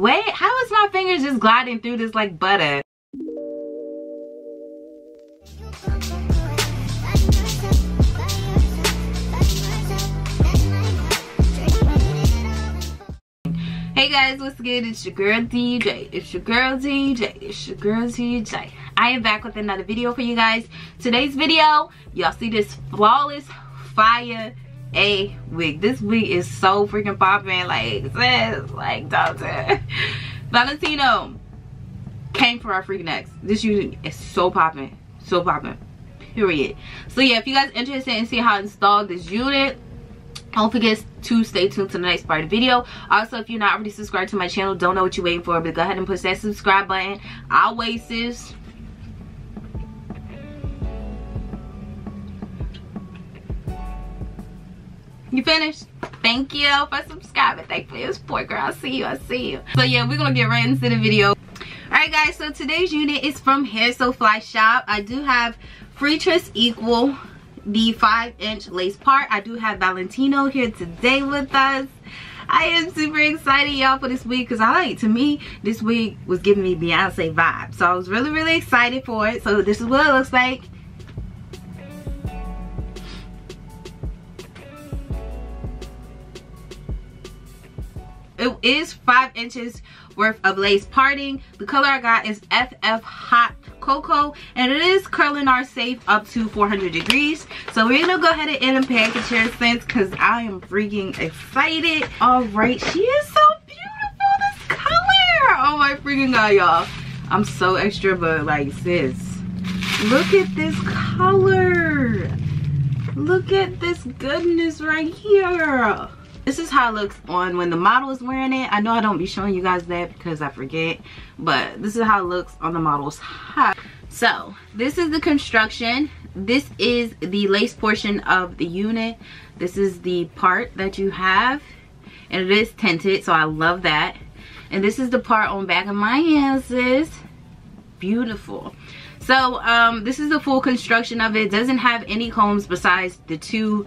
Wait, how is my fingers just gliding through this like butter? Hey guys, what's good? It's your girl DJ. It's your girl DJ. It's your girl DJ. I am back with another video for you guys. Today's video, y'all see this flawless fire a wig. This wig is so freaking popping, like sis, like doctor. Valentino came for our freaking ex. This unit is so popping, so popping. Period. So yeah, if you guys are interested in seeing how I installed this unit, don't forget to stay tuned to the next part of the video. Also, if you're not already subscribed to my channel, don't know what you're waiting for, but go ahead and push that subscribe button. I'll wait, sis. You finished? Thank you for subscribing. Thank you for your support, girl. I'll see you. I'll see you. So yeah, we're gonna get right into the video. Alright guys, so today's unit is from Hair So Fly Shop. I do have Freetress Equal, the 5-inch lace part. I do have Valentino here today with us. I am super excited, y'all, for this wig, because to me, this wig was giving me Beyonce vibes. So I was really, really excited for it. So this is what it looks like. It is 5 inches worth of lace parting. The color I got is FF Hot Cocoa, and it is curling our safe up to 400 degrees. So we're gonna go ahead and end and package here since, because I am freaking excited. All right, she is so beautiful, this color. Oh my freaking god, y'all. I'm so extra, but like sis, look at this color. Look at this goodness right here. This is how it looks on when the model is wearing it. I know I don't be showing you guys that because I forget, but this is how it looks on the model's high. So this is the construction. This is the lace portion of the unit. This is the part that you have, and it is tinted, so I love that. And this is the part on back of my hands. Beautiful. So this is the full construction of it. It doesn't have any combs besides the two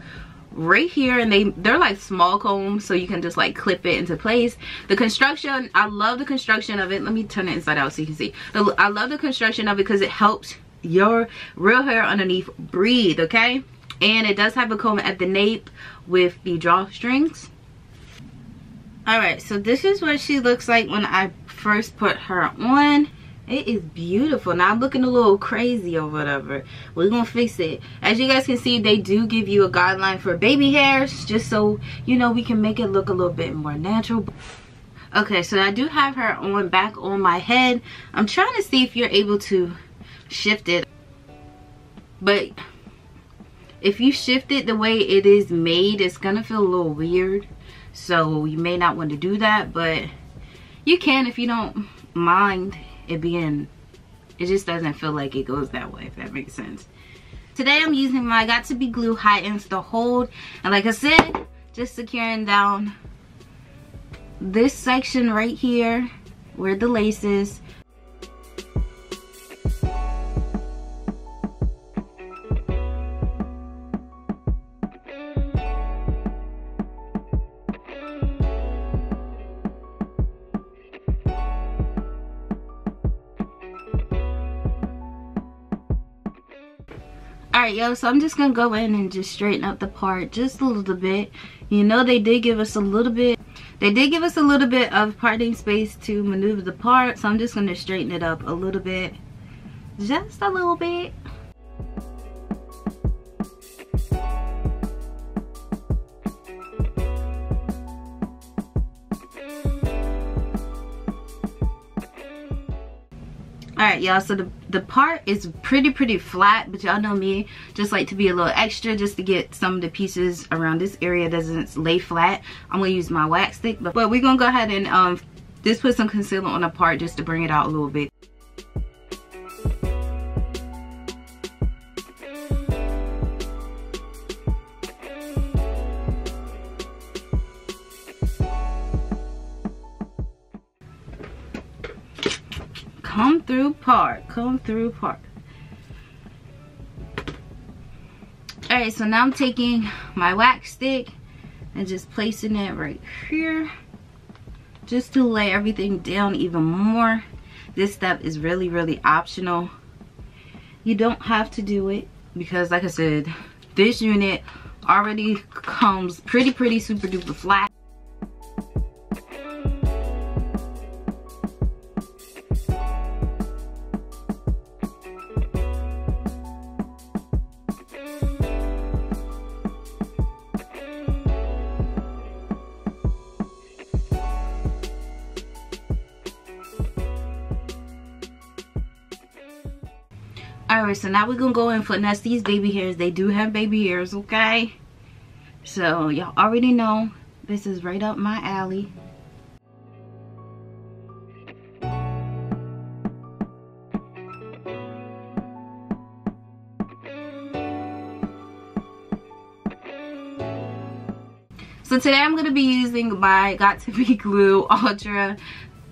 right here, and they're like small combs, so you can just like clip it into place. The construction, I love the construction of it. Let me turn it inside out so you can see. I love the construction of it because it helps your real hair underneath breathe, okay? And it does have a comb at the nape with the drawstrings. All right, so this is what she looks like when I first put her on. It is beautiful. Now I'm looking a little crazy or whatever. We're gonna fix it. As you guys can see, they do give you a guideline for baby hairs, just so you know we can make it look a little bit more natural. Okay, so I do have her on back on my head. I'm trying to see if you're able to shift it, but if you shift it the way it is made, it's gonna feel a little weird, so you may not want to do that, but you can if you don't mind it being, it just doesn't feel like it goes that way, if that makes sense. Today I'm using my Got2b Glue High Insta Hold, and like I said, just securing down this section right here where the lace is. Alright, yo, so I'm just gonna go in and just straighten up the part just a little bit. You know, they did give us a little bit, they did give us a little bit of parting space to maneuver the part, so I'm just gonna straighten it up a little bit, just a little bit. Alright, y'all, so the part is pretty flat, but y'all know me, just like to be a little extra, just to get some of the pieces around this area doesn't lay flat. I'm gonna use my wax stick, but we're gonna go ahead and just put some concealer on the part just to bring it out a little bit. Come through part, come through part. All right, so now I'm taking my wax stick and just placing it right here. just to lay everything down even more. This step is really, really optional. You don't have to do it because, like I said, this unit already comes pretty super duper flat. Alright, so now we're gonna go and finesse these baby hairs. They do have baby hairs, okay? So y'all already know this is right up my alley. So today I'm gonna be using my Got2b Glue Ultra.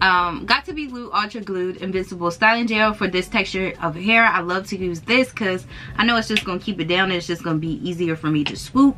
Got2b Glue Ultra Glued Invincible Styling Gel for this texture of hair. I love to use this because I know it's just going to keep it down and it's just going to be easier for me to swoop.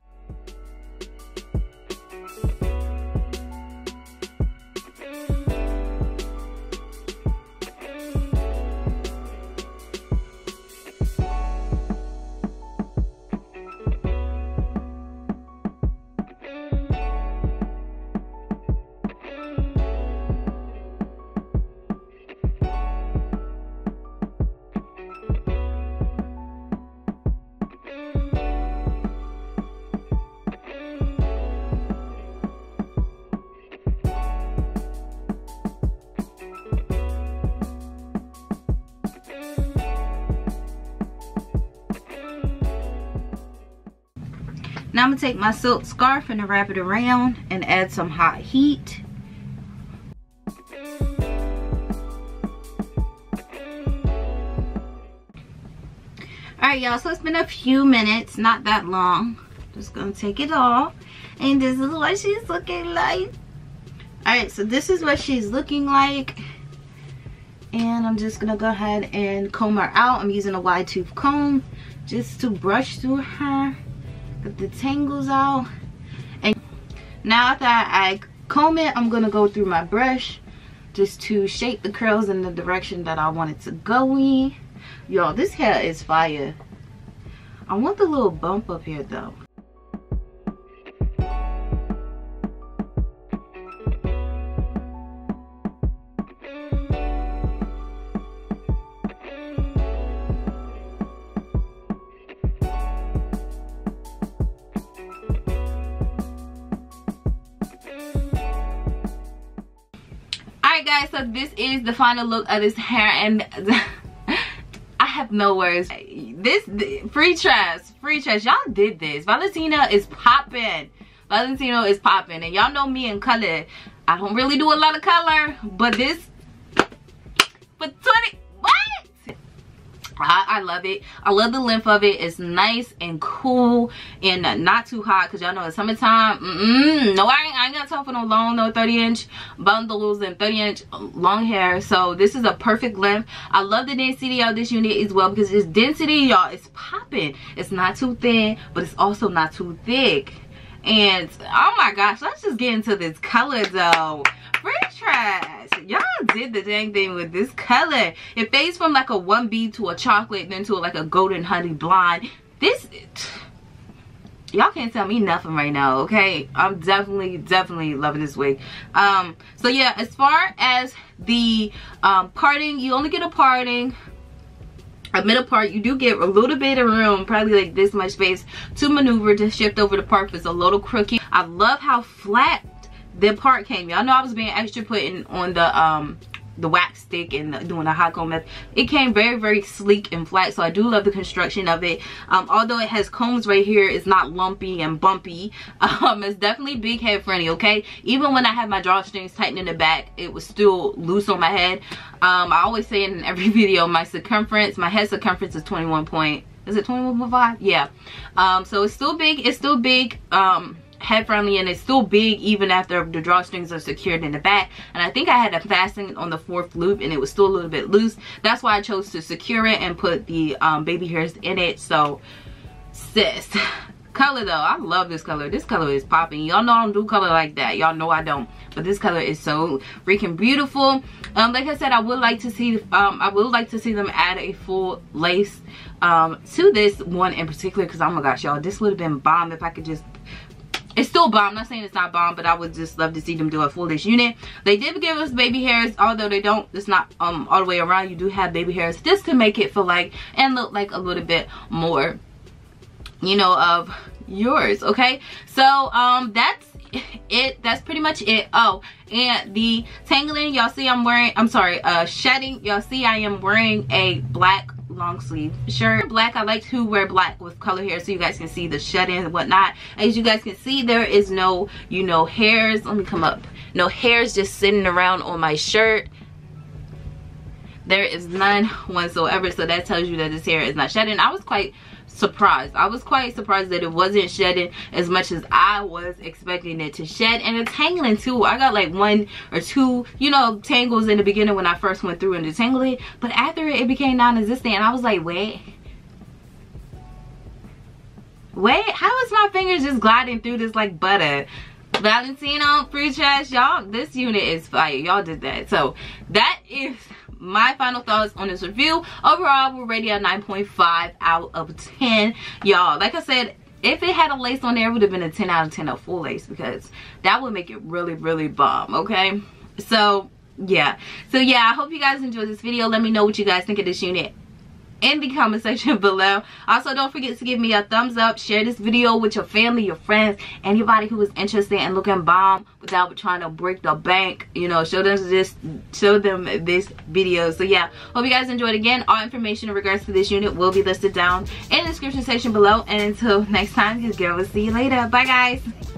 Now I'm going to take my silk scarf and wrap it around and add some hot heat. Alright y'all, so it's been a few minutes, not that long. Just going to take it off. And this is what she's looking like. Alright, so this is what she's looking like. And I'm just going to go ahead and comb her out. I'm using a wide tooth comb just to brush through her. Get the tangles out. And now that I comb it, I'm gonna go through my brush just to shape the curls in the direction that I want it to go in. Y'all, this hair is fire. I want the little bump up here though. Guys, so this is the final look of this hair, and I have no words. This Freetress, y'all did this. Valentino is popping. Valentino is popping, and y'all know me in color. I don't really do a lot of color, but this for 20. What? I love it. I love the length of it. It's nice and cool and not too hot because y'all know it's summertime. No, I ain't got time for no long, no 30-inch bundles and 30-inch long hair. So this is a perfect length. I love the density of this unit as well because this density, y'all, it's popping. It's not too thin, but it's also not too thick. And oh my gosh, let's just get into this color though. Freetress, y'all did the dang thing with this color. It fades from like a 1B to a chocolate, then to like a golden honey blonde. This, y'all can't tell me nothing right now, okay? I'm definitely loving this wig. So yeah, as far as the parting, you only get a parting. A middle part, you do get a little bit of room, probably like this much space to maneuver to shift over the part if it's a little crooky. I love how flat the part came. Y'all know I was being extra putting on the wax stick and doing a hot comb method. It came very sleek and flat, so I do love the construction of it. Although it has combs right here, it's not lumpy and bumpy. It's definitely big head friendly, okay? Even when I had my drawstrings tightened in the back, it was still loose on my head. I always say in every video, my head circumference is 21.5? Yeah. So it's still big. Head friendly, and it's still big even after the drawstrings are secured in the back. And I think I had a fasten on the 4th loop and it was still a little bit loose. That's why I chose to secure it and put the baby hairs in it. So sis, Color though, I love this color. This color is popping. Y'all know I don't do color like that. Y'all know I don't. But this color is so freaking beautiful. Like I said, I would like to see them add a full lace to this one in particular, because oh my gosh, y'all, this would have been bomb if I could just... It's still bomb. I'm not saying it's not bomb, but I would just love to see them do a full lace unit. They did give us baby hairs, although they don't, it's not all the way around. You do have baby hairs just to make it feel like and look like a little bit more, you know, of yours. Okay, so that's it. That's pretty much it. Oh, and the tangling, y'all see I'm wearing, I'm sorry, shedding, y'all see I am wearing a black long sleeve shirt. Black, I like to wear black with color hair so you guys can see the shedding and whatnot. As you guys can see, there is no, you know, hairs, let me come up, no hairs just sitting around on my shirt. There is none whatsoever, so that tells you that this hair is not shedding. I was quite surprised. I was quite surprised that it wasn't shedding as much as I was expecting it to shed. And the tangling too, I got like one or two, you know, tangles in the beginning when I first went through and detangling, but after it became non-existent and I was like, wait, how is my fingers just gliding through this like butter? Valentino, Freetress, y'all, this unit is fire. Y'all did that. So that is my final thoughts on this review. Overall, we're rating a 9.5 out of 10. Y'all, like I said, if it had a lace on there, it would have been a 10 out of 10 of full lace, because that would make it really, really bomb, okay? So, yeah. So, yeah, I hope you guys enjoyed this video. Let me know what you guys think of this unit in the comment section below. Also, don't forget to give me a thumbs up, share this video with your family, your friends, anybody who is interested in looking bomb without trying to break the bank. You know, show them this video. So yeah, hope you guys enjoyed. Again, all information in regards to this unit will be listed down in the description section below, and until next time, this girl will see you later. Bye guys.